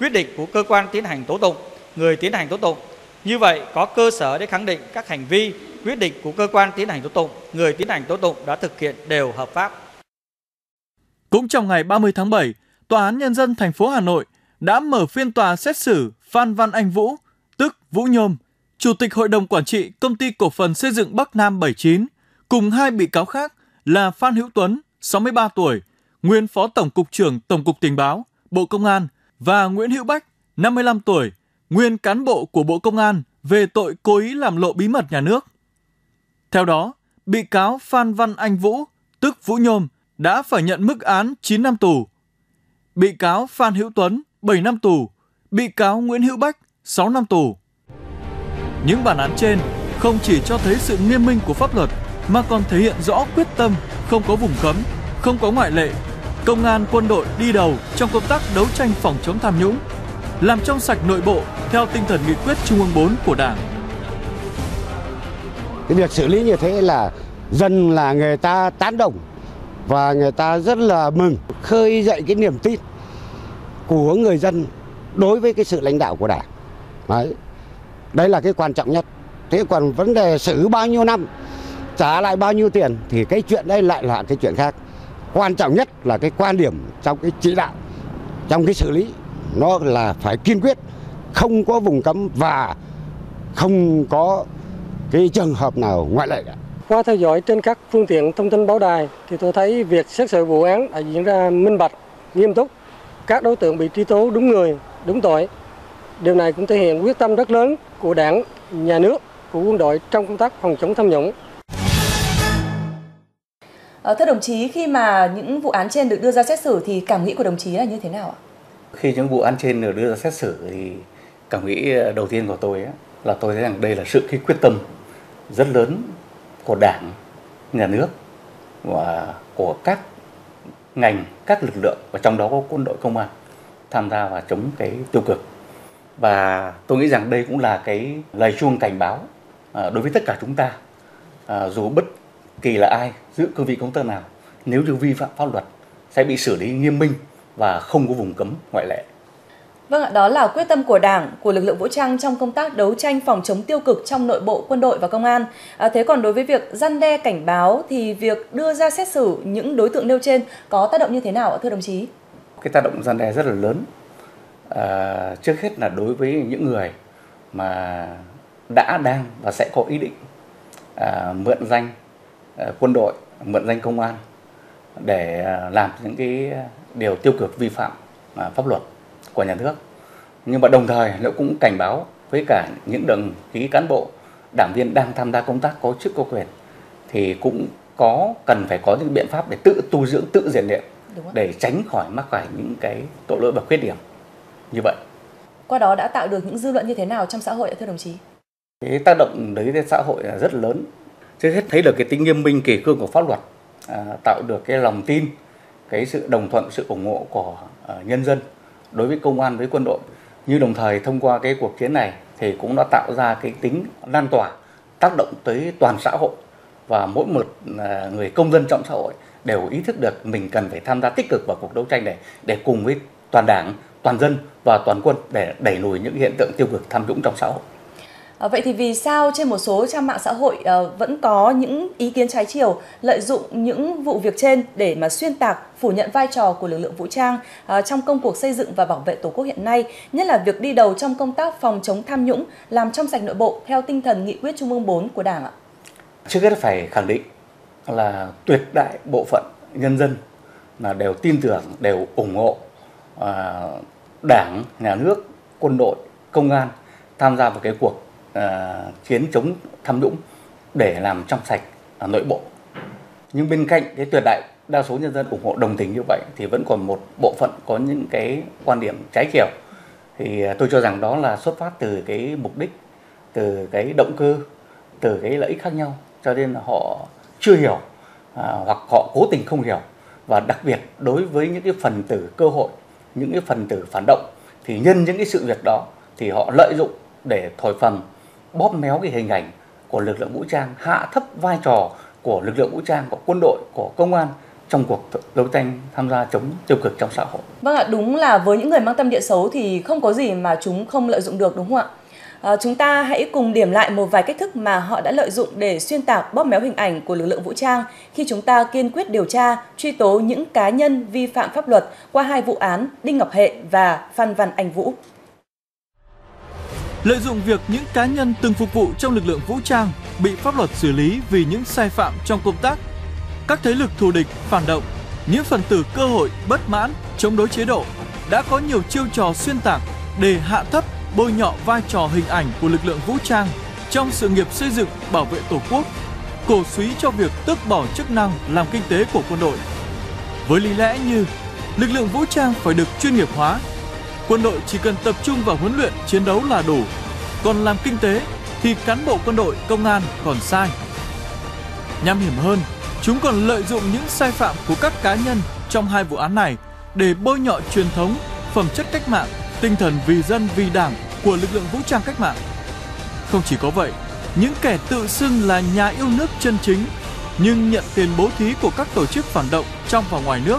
quyết định của cơ quan tiến hành tố tụng, người tiến hành tố tụng. Như vậy có cơ sở để khẳng định các hành vi, quyết định của cơ quan tiến hành tố tụng, người tiến hành tố tụng đã thực hiện đều hợp pháp. Cũng trong ngày 30 tháng 7, Tòa án Nhân dân thành phố Hà Nội đã mở phiên tòa xét xử Phan Văn Anh Vũ, tức Vũ Nhôm, Chủ tịch Hội đồng Quản trị Công ty Cổ phần Xây dựng Bắc Nam 79, cùng hai bị cáo khác là Phan Hữu Tuấn, 63 tuổi, nguyên Phó Tổng cục trưởng Tổng cục Tình báo, Bộ Công an, và Nguyễn Hữu Bách, 55 tuổi, nguyên cán bộ của Bộ Công an về tội cố ý làm lộ bí mật nhà nước. Theo đó, bị cáo Phan Văn Anh Vũ, tức Vũ Nhôm, đã phải nhận mức án 9 năm tù. Bị cáo Phan Hữu Tuấn, 7 năm tù. Bị cáo Nguyễn Hữu Bách, 6 năm tù. Những bản án trên không chỉ cho thấy sự nghiêm minh của pháp luật mà còn thể hiện rõ quyết tâm, không có vùng cấm, không có ngoại lệ. Công an quân đội đi đầu trong công tác đấu tranh phòng chống tham nhũng, làm trong sạch nội bộ theo tinh thần nghị quyết Trung ương 4 của Đảng. Cái việc xử lý như thế là dân là người ta tán đồng và người ta rất là mừng, khơi dậy cái niềm tin của người dân đối với cái sự lãnh đạo của Đảng. Đấy là cái quan trọng nhất. Thế còn vấn đề xử bao nhiêu năm, trả lại bao nhiêu tiền thì cái chuyện đây lại là cái chuyện khác. Quan trọng nhất là cái quan điểm trong cái chỉ đạo, trong cái xử lý, nó là phải kiên quyết, không có vùng cấm và không có cái trường hợp nào ngoại lệ cả. Qua theo dõi trên các phương tiện thông tin báo đài thì tôi thấy việc xét xử vụ án đã diễn ra minh bạch, nghiêm túc. Các đối tượng bị truy tố đúng người, đúng tội. Điều này cũng thể hiện quyết tâm rất lớn của Đảng, nhà nước, của quân đội trong công tác phòng chống tham nhũng. Thưa đồng chí, khi mà những vụ án trên được đưa ra xét xử thì cảm nghĩ của đồng chí là như thế nào ạ? Khi những vụ án trên được đưa ra xét xử thì cảm nghĩ đầu tiên của tôi là tôi thấy rằng đây là sự quyết tâm rất lớn của Đảng, nhà nước và của các ngành, các lực lượng, và trong đó có quân đội, công an tham gia và chống cái tiêu cực. Và tôi nghĩ rằng đây cũng là cái lời chuông cảnh báo đối với tất cả chúng ta, dù bất kỳ là ai, giữ cương vị công tác nào, nếu như vi phạm pháp luật sẽ bị xử lý nghiêm minh và không có vùng cấm ngoại lệ. Vâng ạ, đó là quyết tâm của Đảng, của lực lượng vũ trang trong công tác đấu tranh phòng chống tiêu cực trong nội bộ quân đội và công an. Thế còn đối với việc răn đe cảnh báo thì việc đưa ra xét xử những đối tượng nêu trên có tác động như thế nào ạ, thưa đồng chí? Cái tác động răn đe rất là lớn. Trước hết là đối với những người mà đã, đang và sẽ có ý định mượn danh quân đội, mượn danh công an để làm những cái điều tiêu cực vi phạm pháp luật của nhà nước. Nhưng mà đồng thời nó cũng cảnh báo với cả những đồng chí cán bộ, đảng viên đang tham gia công tác có chức có quyền thì cũng cần phải có những biện pháp để tự tu dưỡng, tự rèn luyện để tránh khỏi mắc phải những cái tội lỗi và khuyết điểm như vậy. Qua đó đã tạo được những dư luận như thế nào trong xã hội ạ, thưa đồng chí? Cái tác động đấy đến xã hội là rất lớn. Trước hết thấy được cái tính nghiêm minh, kỷ cương của pháp luật, tạo được cái lòng tin, cái sự đồng thuận, sự ủng hộ của nhân dân đối với công an, với quân đội. Như đồng thời thông qua cái cuộc chiến này thì cũng đã tạo ra cái tính lan tỏa, tác động tới toàn xã hội, và mỗi một người công dân trong xã hội đều ý thức được mình cần phải tham gia tích cực vào cuộc đấu tranh này để cùng với toàn Đảng, toàn dân và toàn quân để đẩy lùi những hiện tượng tiêu cực, tham nhũng trong xã hội. Vậy thì vì sao trên một số trang mạng xã hội vẫn có những ý kiến trái chiều lợi dụng những vụ việc trên để mà xuyên tạc, phủ nhận vai trò của lực lượng vũ trang trong công cuộc xây dựng và bảo vệ Tổ quốc hiện nay, nhất là việc đi đầu trong công tác phòng chống tham nhũng, làm trong sạch nội bộ theo tinh thần nghị quyết Trung ương 4 của Đảng ạ? Trước hết phải khẳng định là tuyệt đại bộ phận nhân dân là đều tin tưởng, đều ủng hộ Đảng, nhà nước, quân đội, công an tham gia vào cái cuộc chiến chống tham nhũng để làm trong sạch nội bộ. Nhưng bên cạnh cái tuyệt đại đa số nhân dân ủng hộ đồng tình như vậy thì vẫn còn một bộ phận có những cái quan điểm trái chiều. Thì tôi cho rằng đó là xuất phát từ cái mục đích, từ cái động cơ, từ cái lợi ích khác nhau, cho nên họ chưa hiểu hoặc họ cố tình không hiểu. Và đặc biệt đối với những cái phần tử cơ hội, những cái phần tử phản động thì nhân những cái sự việc đó thì họ lợi dụng để thổi phồng, bóp méo cái hình ảnh của lực lượng vũ trang, hạ thấp vai trò của lực lượng vũ trang, của quân đội, của công an trong cuộc đấu tranh tham gia chống tiêu cực trong xã hội. Vâng ạ, đúng là với những người mang tâm địa xấu thì không có gì mà chúng không lợi dụng được, đúng không ạ? Chúng ta hãy cùng điểm lại một vài cách thức mà họ đã lợi dụng để xuyên tạc, bóp méo hình ảnh của lực lượng vũ trang khi chúng ta kiên quyết điều tra, truy tố những cá nhân vi phạm pháp luật qua hai vụ án Đinh Ngọc Hệ và Phan Văn Anh Vũ. Lợi dụng việc những cá nhân từng phục vụ trong lực lượng vũ trang bị pháp luật xử lý vì những sai phạm trong công tác, các thế lực thù địch, phản động, những phần tử cơ hội, bất mãn, chống đối chế độ đã có nhiều chiêu trò xuyên tạc để hạ thấp, bôi nhọ vai trò hình ảnh của lực lượng vũ trang trong sự nghiệp xây dựng, bảo vệ Tổ quốc, cổ suý cho việc tước bỏ chức năng làm kinh tế của quân đội. Với lý lẽ như lực lượng vũ trang phải được chuyên nghiệp hóa, quân đội chỉ cần tập trung vào huấn luyện, chiến đấu là đủ, còn làm kinh tế thì cán bộ quân đội, công an còn sai. Nham hiểm hơn, chúng còn lợi dụng những sai phạm của các cá nhân trong hai vụ án này để bôi nhọ truyền thống, phẩm chất cách mạng, tinh thần vì dân vì đảng của lực lượng vũ trang cách mạng. Không chỉ có vậy, những kẻ tự xưng là nhà yêu nước chân chính nhưng nhận tiền bố thí của các tổ chức phản động trong và ngoài nước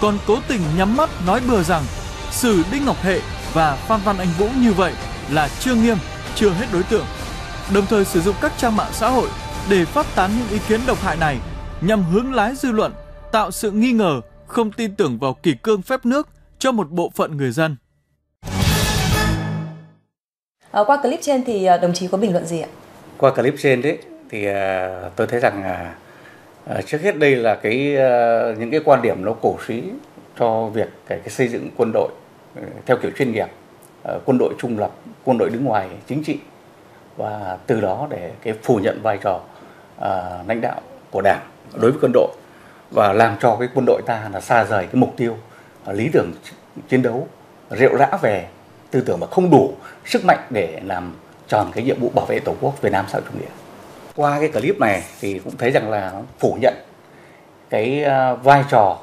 còn cố tình nhắm mắt nói bừa rằng xử Đinh Ngọc Hệ và Phan Văn Anh Vũ như vậy là chưa nghiêm, chưa hết đối tượng, đồng thời sử dụng các trang mạng xã hội để phát tán những ý kiến độc hại này nhằm hướng lái dư luận, tạo sự nghi ngờ, không tin tưởng vào kỷ cương phép nước cho một bộ phận người dân. Qua clip trên thì đồng chí có bình luận gì ạ? Qua clip trên đấy thì tôi thấy rằng trước hết đây là những quan điểm nó cổ suý cho việc cái xây dựng quân đội theo kiểu chuyên nghiệp, quân đội trung lập, quân đội đứng ngoài chính trị, và từ đó để phủ nhận vai trò lãnh đạo của Đảng đối với quân đội và làm cho quân đội ta là xa rời mục tiêu, lý tưởng chiến đấu, rệu rã về tư tưởng mà không đủ sức mạnh để làm tròn nhiệm vụ bảo vệ Tổ quốc Việt Nam xã hội chủ nghĩa. Qua clip này thì cũng thấy rằng là phủ nhận vai trò,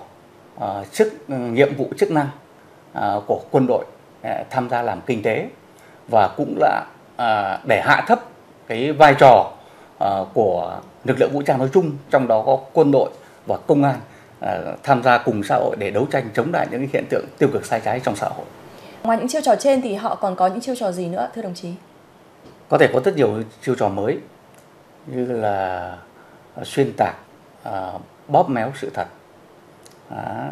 nhiệm vụ, chức năng của quân đội tham gia làm kinh tế, và cũng là để hạ thấp vai trò của lực lượng vũ trang nói chung, trong đó có quân đội và công an tham gia cùng xã hội để đấu tranh chống lại những hiện tượng tiêu cực sai trái trong xã hội. Ngoài những chiêu trò trên thì họ còn có những chiêu trò gì nữa, thưa đồng chí? Có thể có rất nhiều chiêu trò mới như là xuyên tạc, bóp méo sự thật,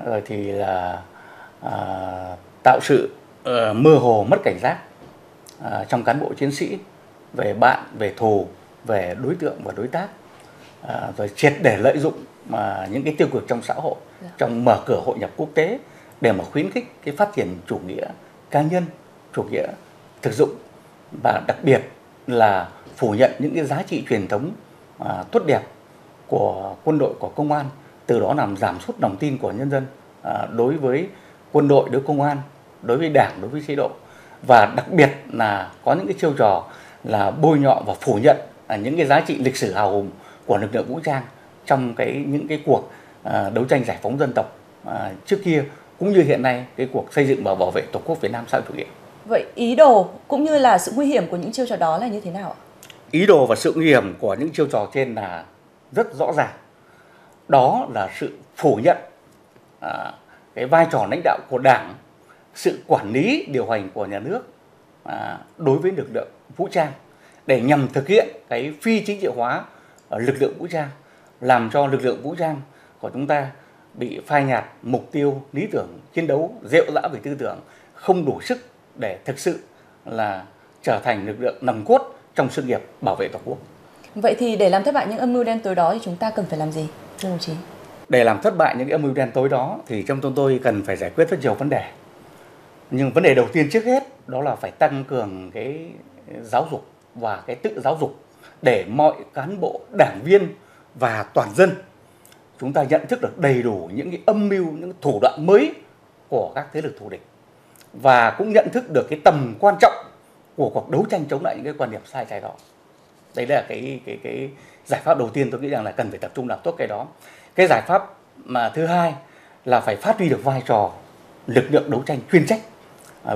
rồi thì là tạo sự mơ hồ, mất cảnh giác trong cán bộ chiến sĩ về bạn, về thù, về đối tượng và đối tác, rồi triệt để lợi dụng những tiêu cực trong xã hội, trong mở cửa hội nhập quốc tế để mà khuyến khích phát triển chủ nghĩa cá nhân, chủ nghĩa thực dụng, và đặc biệt là phủ nhận những giá trị truyền thống tốt đẹp của quân đội, của công an, từ đó làm giảm sút lòng tin của nhân dân đối với quân đội, đối với công an, đối với Đảng, đối với chế độ. Và đặc biệt là có những chiêu trò là bôi nhọ và phủ nhận những giá trị lịch sử hào hùng của lực lượng vũ trang trong những cuộc đấu tranh giải phóng dân tộc trước kia, cũng như hiện nay cuộc xây dựng và bảo vệ Tổ quốc Việt Nam xã hội chủ nghĩa. Vậy ý đồ cũng như là sự nguy hiểm của những chiêu trò đó là như thế nào ạ? Ý đồ và sự nguy hiểm của những chiêu trò trên là rất rõ ràng. Đó là sự phủ nhận vai trò lãnh đạo của Đảng, sự quản lý điều hành của nhà nước đối với lực lượng vũ trang, để nhằm thực hiện phi chính trị hóa lực lượng vũ trang, làm cho lực lượng vũ trang của chúng ta bị phai nhạt mục tiêu, lý tưởng chiến đấu, rệu rã về tư tưởng, không đủ sức để thực sự là trở thành lực lượng nòng cốt trong sự nghiệp bảo vệ Tổ quốc. Vậy thì để làm thất bại những âm mưu đen tối đó thì chúng ta cần phải làm gì, thưa đồng chí? Để làm thất bại những âm mưu đen tối đó thì trong tôi cần phải giải quyết rất nhiều vấn đề. Nhưng vấn đề đầu tiên trước hết đó là phải tăng cường giáo dục và tự giáo dục để mọi cán bộ, đảng viên và toàn dân chúng ta nhận thức được đầy đủ những âm mưu, những thủ đoạn mới của các thế lực thù địch, và cũng nhận thức được tầm quan trọng của cuộc đấu tranh chống lại những quan điểm sai trái đó. Đấy là cái giải pháp đầu tiên tôi nghĩ rằng là cần phải tập trung làm tốt đó. Giải pháp mà thứ hai là phải phát huy được vai trò lực lượng đấu tranh chuyên trách.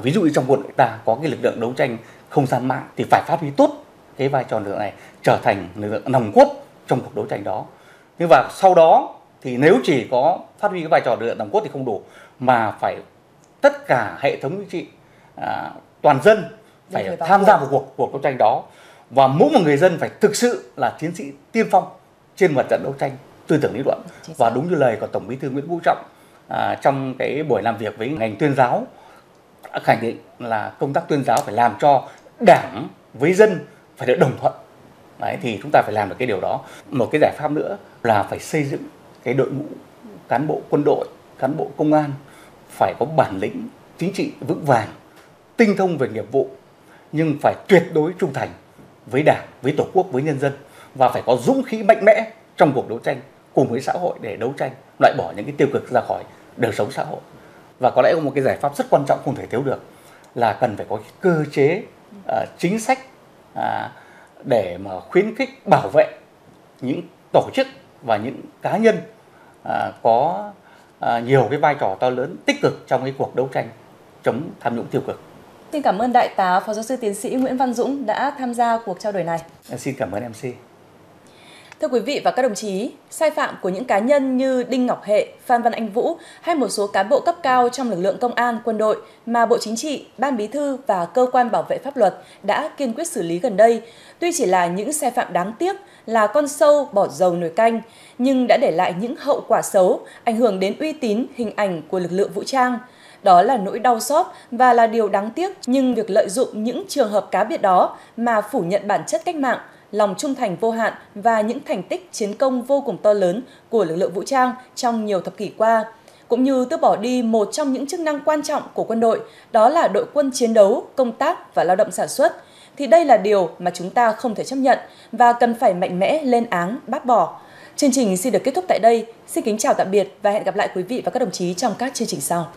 Ví dụ như trong quân đội ta có lực lượng đấu tranh không gian mạng thì phải phát huy tốt vai trò lực lượng này, trở thành lực lượng nòng cốt trong cuộc đấu tranh đó. Và sau đó thì nếu chỉ có phát huy cái vai trò lực lượng nòng cốt thì không đủ, mà phải tất cả hệ thống chính trị toàn dân phải tham gia vào cuộc đấu tranh đó, và mỗi một người dân phải thực sự là chiến sĩ tiên phong trên mặt trận đấu tranh tư tưởng lý luận. Và đúng như lời của Tổng Bí thư Nguyễn Phú Trọng trong cái buổi làm việc với ngành tuyên giáo, khẳng định là công tác tuyên giáo phải làm cho đảng với dân phải được đồng thuận. Đấy, thì chúng ta phải làm được cái điều đó. Một cái giải pháp nữa là phải xây dựng cái đội ngũ cán bộ quân đội, cán bộ công an phải có bản lĩnh chính trị vững vàng, tinh thông về nghiệp vụ, nhưng phải tuyệt đối trung thành với đảng, với tổ quốc, với nhân dân, và phải có dũng khí mạnh mẽ trong cuộc đấu tranh cùng với xã hội để đấu tranh, loại bỏ những cái tiêu cực ra khỏi đời sống xã hội. Và có lẽ một cái giải pháp rất quan trọng không thể thiếu được là cần phải có cơ chế chính sách để mà khuyến khích bảo vệ những tổ chức và những cá nhân có nhiều cái vai trò to lớn tích cực trong cái cuộc đấu tranh chống tham nhũng tiêu cực. Xin cảm ơn Đại tá Phó Giáo sư Tiến sĩ Nguyễn Văn Dũng đã tham gia cuộc trao đổi này. Xin cảm ơn MC. Thưa quý vị và các đồng chí, sai phạm của những cá nhân như Đinh Ngọc Hệ, Phan Văn Anh Vũ hay một số cán bộ cấp cao trong lực lượng công an, quân đội mà Bộ Chính trị, Ban Bí thư và Cơ quan Bảo vệ Pháp luật đã kiên quyết xử lý gần đây, tuy chỉ là những sai phạm đáng tiếc, là con sâu bỏ dầu nồi canh, nhưng đã để lại những hậu quả xấu, ảnh hưởng đến uy tín, hình ảnh của lực lượng vũ trang. Đó là nỗi đau xót và là điều đáng tiếc, nhưng việc lợi dụng những trường hợp cá biệt đó mà phủ nhận bản chất cách mạng, lòng trung thành vô hạn và những thành tích chiến công vô cùng to lớn của lực lượng vũ trang trong nhiều thập kỷ qua, cũng như tước bỏ đi một trong những chức năng quan trọng của quân đội, đó là đội quân chiến đấu, công tác và lao động sản xuất, thì đây là điều mà chúng ta không thể chấp nhận và cần phải mạnh mẽ lên án, bác bỏ. Chương trình xin được kết thúc tại đây. Xin kính chào tạm biệt và hẹn gặp lại quý vị và các đồng chí trong các chương trình sau.